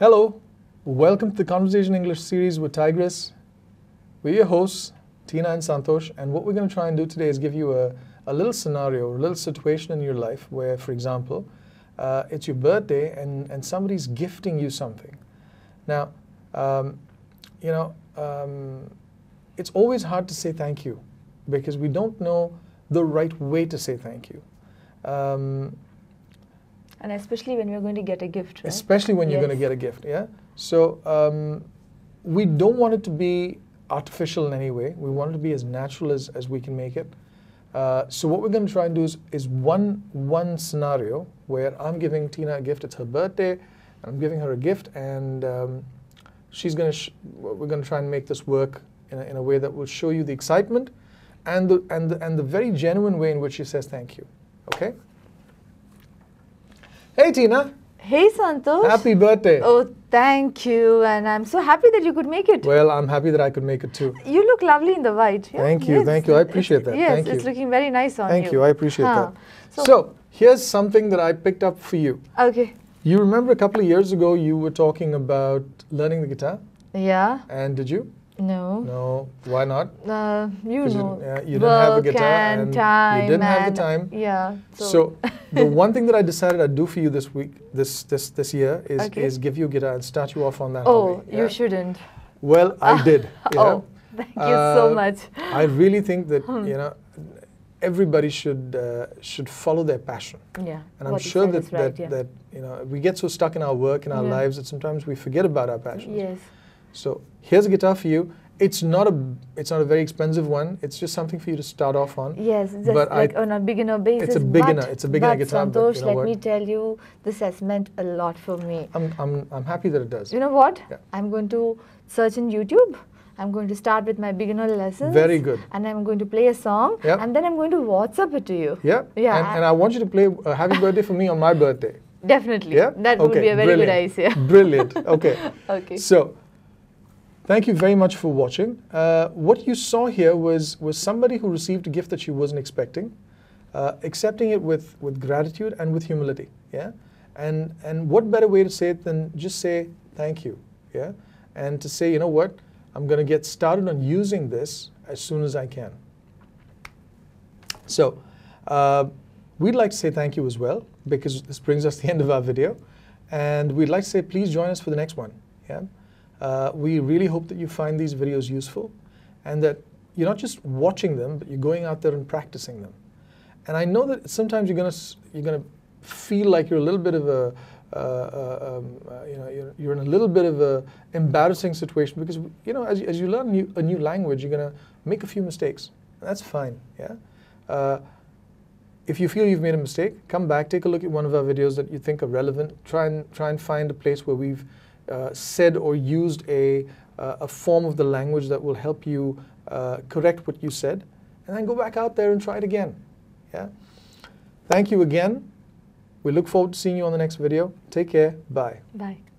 Hello, welcome to the Conversation English series with Tigris. We're your hosts, Tina and Santosh, and what we're going to try and do today is give you a little scenario, a little situation in your life where, for example, it's your birthday and somebody's gifting you something. Now, it's always hard to say thank you because we don't know the right way to say thank you. And especially when you're going to get a gift, right? Especially when you're going to get a gift, yeah? So we don't want it to be artificial in any way. We want it to be as natural as we can make it. So what we're going to try and do is one scenario where I'm giving Tina a gift. It's her birthday. I'm giving her a gift, and we're going to try and make this work in a way that will show you the excitement and the very genuine way in which she says thank you. Okay? Hey, Tina. Hey, Santosh. Happy birthday. Oh, thank you. And I'm so happy that you could make it. Well, I'm happy that I could make it too. You look lovely in the white. Yeah? Thank you. Yes. Thank you. I appreciate that. Yes, thank you. It's looking very nice on you. Thank you. I appreciate that. So, here's something that I picked up for you. Okay. You remember a couple of years ago you were talking about learning the guitar? Yeah. And did you? No. No. Why not? You know. You didn't have a guitar and time. You didn't have the time. Yeah. So the one thing that I decided I'd do for you this week, this year, is give you a guitar and start you off on that. Oh, yeah? You shouldn't. Well, I did. Yeah. Oh, thank you so much. I really think that everybody should follow their passion. Yeah. And I'm sure that we get so stuck in our work and our lives that sometimes we forget about our passions. Yes. So here's a guitar for you. It's not a very expensive one. It's just something for you to start off on. Yes, just like on a beginner basis. It's a beginner guitar. Santosh, let me tell you, this has meant a lot for me. I'm happy that it does. You know what? Yeah. I'm going to search in YouTube. I'm going to start with my beginner lessons. Very good. And I'm going to play a song. Yep. And then I'm going to WhatsApp it to you. Yeah. Yeah. And I want you to play Happy Birthday for me on my birthday. Definitely. Yeah? That would be a very good idea. Brilliant. Okay. Okay. So. Thank you very much for watching. What you saw here was somebody who received a gift that she wasn't expecting, accepting it with gratitude and with humility. Yeah, and what better way to say it than just say thank you. Yeah, and to say, you know what, I'm going to get started on using this as soon as I can. So we'd like to say thank you as well, because this brings us to the end of our video, and we'd like to say please join us for the next one. Yeah. We really hope that you find these videos useful and that you're not just watching them, but you're going out there and practicing them. And I know that sometimes you're gonna feel like you're a little bit of a you're in a little bit of a embarrassing situation because as you learn a new language, you're gonna make a few mistakes. And that's fine. Yeah. If you feel you've made a mistake, come back, take a look at one of our videos that you think are relevant. Try and find a place where we've said or used a form of the language that will help you correct what you said, and then go back out there and try it again. Yeah. Thank you again. We look forward to seeing you on the next video. Take care. Bye. Bye.